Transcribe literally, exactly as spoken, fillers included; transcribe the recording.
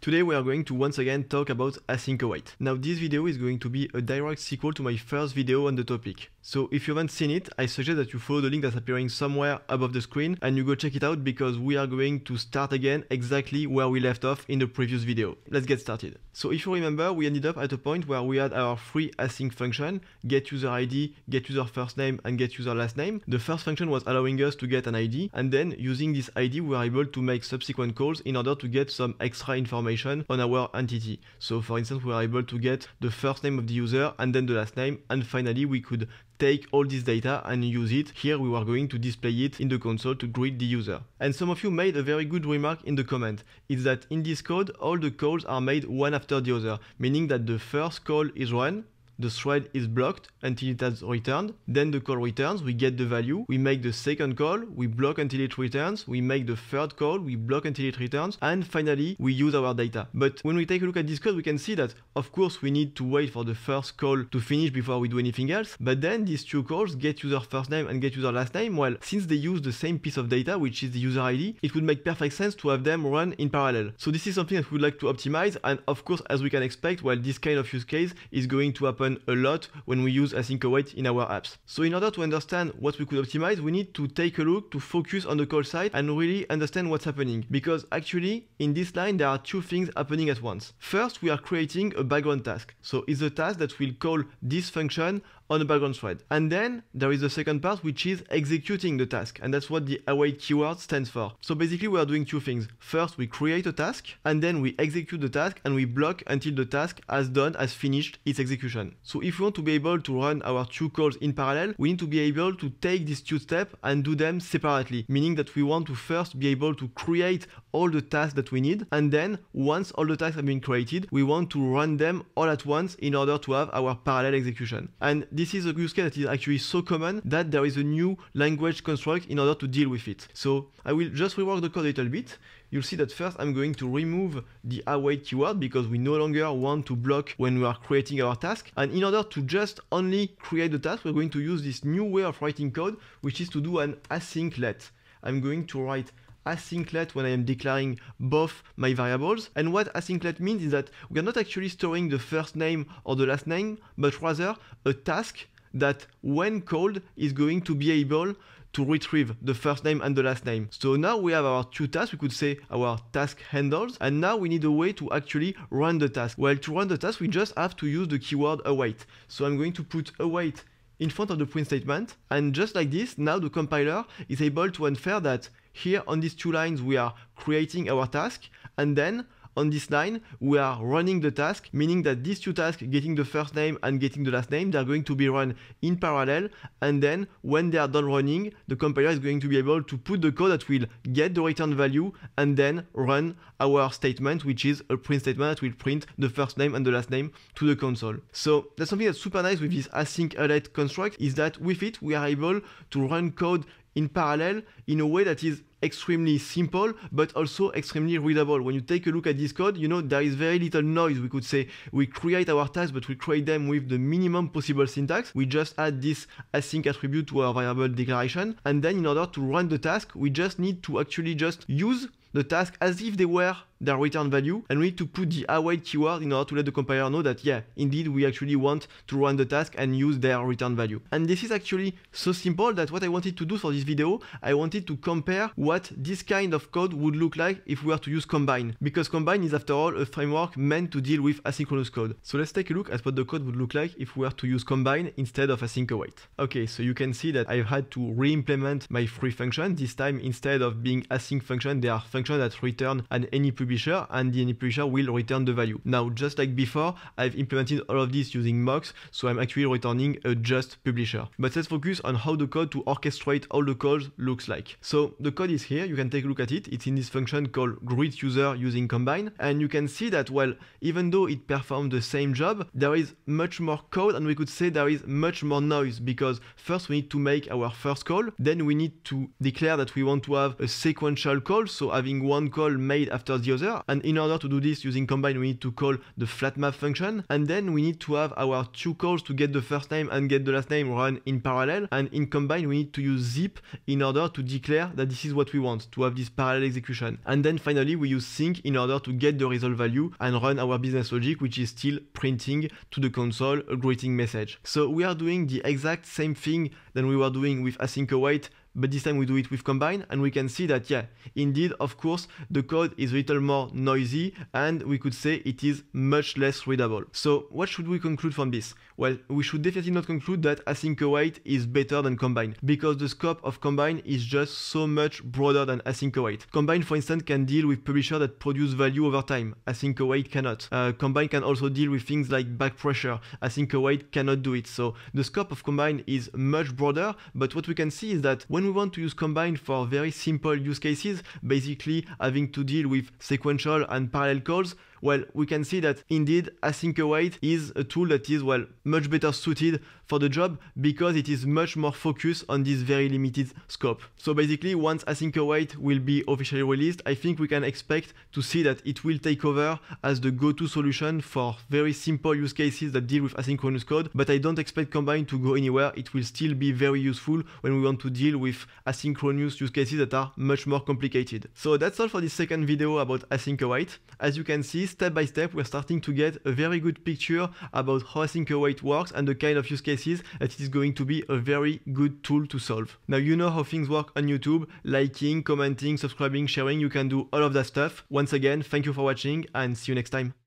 Today we are going to once again talk about async await. Now this video is going to be a direct sequel to my first video on the topic. So if you haven't seen it, I suggest that you follow the link that's appearing somewhere above the screen and you go check it out because we are going to start again exactly where we left off in the previous video. Let's get started. So if you remember, we ended up at a point where we had our three async function, get user I D, get user first name and get user last name. The first function was allowing us to get an I D, and then using this I D we were able to make subsequent calls in order to get some extra information on our entity. So for instance, we are able to get the first name of the user and then the last name, and finally we could take all this data and use it. Here we were going to display it in the console to greet the user. And some of you made a very good remark in the comment. It's that in this code all the calls are made one after the other, meaning that the first call is run, the thread is blocked until it has returned, then the call returns, we get the value, we make the second call, we block until it returns, we make the third call, we block until it returns, and finally we use our data. But when we take a look at this code, we can see that of course we need to wait for the first call to finish before we do anything else, but then these two calls, get user first name and get user last name, well, since they use the same piece of data, which is the user I D, it would make perfect sense to have them run in parallel. So this is something that we would like to optimize, and of course, as we can expect, well, this kind of use case is going to happen a lot when we use async await in our apps. So in order to understand what we could optimize, we need to take a look to focus on the call side and really understand what's happening, because actually in this line there are two things happening at once. First, we are creating a background task. So it's a task that will call this function on a background thread. And then there is the second part, which is executing the task, and that's what the await keyword stands for. So basically we are doing two things. First, we create a task, and then we execute the task and we block until the task has done, has finished its execution. So if we want to be able to run our two calls in parallel, we need to be able to take these two steps and do them separately, meaning that we want to first be able to create all the tasks that we need, and then once all the tasks have been created, we want to run them all at once in order to have our parallel execution. And this is a use case that is actually so common that there is a new language construct in order to deal with it. So I will just rework the code a little bit. You'll see that first I'm going to remove the await keyword because we no longer want to block when we are creating our task. And in order to just only create the task, we're going to use this new way of writing code, which is to do an async let. I'm going to write async let when I am declaring both my variables. And what async let means is that we are not actually storing the first name or the last name, but rather a task that when called is going to be able to retrieve the first name and the last name. So now we have our two tasks, we could say our task handles, and now we need a way to actually run the task. Well, to run the task, we just have to use the keyword await. So I'm going to put await in front of the print statement, and just like this, now the compiler is able to infer that here on these two lines, we are creating our task, and then on this line, we are running the task, meaning that these two tasks, getting the first name and getting the last name, they are going to be run in parallel, and then when they are done running, the compiler is going to be able to put the code that will get the return value and then run our statement, which is a print statement that will print the first name and the last name to the console. So that's something that's super nice with this async await construct, is that with it, we are able to run code in parallel in a way that is extremely simple but also extremely readable. When you take a look at this code, you know, there is very little noise. We could say we create our tasks, but we create them with the minimum possible syntax. We just add this async attribute to our variable declaration, and then in order to run the task, we just need to actually just use the task as if they were their return value, and we need to put the await keyword in order to let the compiler know that yeah, indeed we actually want to run the task and use their return value. And this is actually so simple that what I wanted to do for this video, I wanted to compare what this kind of code would look like if we were to use Combine, because Combine is after all a framework meant to deal with asynchronous code. So let's take a look at what the code would look like if we were to use Combine instead of async await. Okay, so you can see that I've had to re-implement my three functions. This time instead of being async function, they are functions that return an any public Publisher, and the any publisher will return the value. Now, just like before, I've implemented all of this using mocks, so I'm actually returning a just publisher. But let's focus on how the code to orchestrate all the calls looks like. So the code is here, you can take a look at it. It's in this function called greet user using Combine, and you can see that, well, even though it performed the same job, there is much more code, and we could say there is much more noise, because first we need to make our first call, then we need to declare that we want to have a sequential call, so having one call made after the other, other. And in order to do this using combine, we need to call the flatMap function, and then we need to have our two calls to get the first name and get the last name run in parallel. And in combine, we need to use zip in order to declare that this is what we want, to have this parallel execution. And then finally, we use sync in order to get the result value and run our business logic, which is still printing to the console a greeting message. So we are doing the exact same thing than we were doing with async/await, but this time we do it with combine, and we can see that, yeah, indeed, of course, the code is a little more noisy, and we could say it is much less readable. So what should we conclude from this? Well, we should definitely not conclude that async/await is better than combine, because the scope of combine is just so much broader than async/await. Combine, for instance, can deal with publishers that produce value over time. Async/await cannot. Uh, combine can also deal with things like back pressure. Async/await cannot do it. So the scope of combine is much broader, but what we can see is that when When we want to use combine for very simple use cases, basically having to deal with sequential and parallel calls, well, we can see that indeed async/await is a tool that is, well, much better suited for the job because it is much more focused on this very limited scope. So basically, once async/await will be officially released, I think we can expect to see that it will take over as the go-to solution for very simple use cases that deal with asynchronous code, but I don't expect combine to go anywhere. It will still be very useful when we want to deal with asynchronous use cases that are much more complicated. So that's all for this second video about async/await. As you can see, step by step, we're starting to get a very good picture about how async/await works and the kind of use cases that it is going to be a very good tool to solve. Now, you know how things work on YouTube: liking, commenting, subscribing, sharing. You can do all of that stuff. Once again, thank you for watching and see you next time.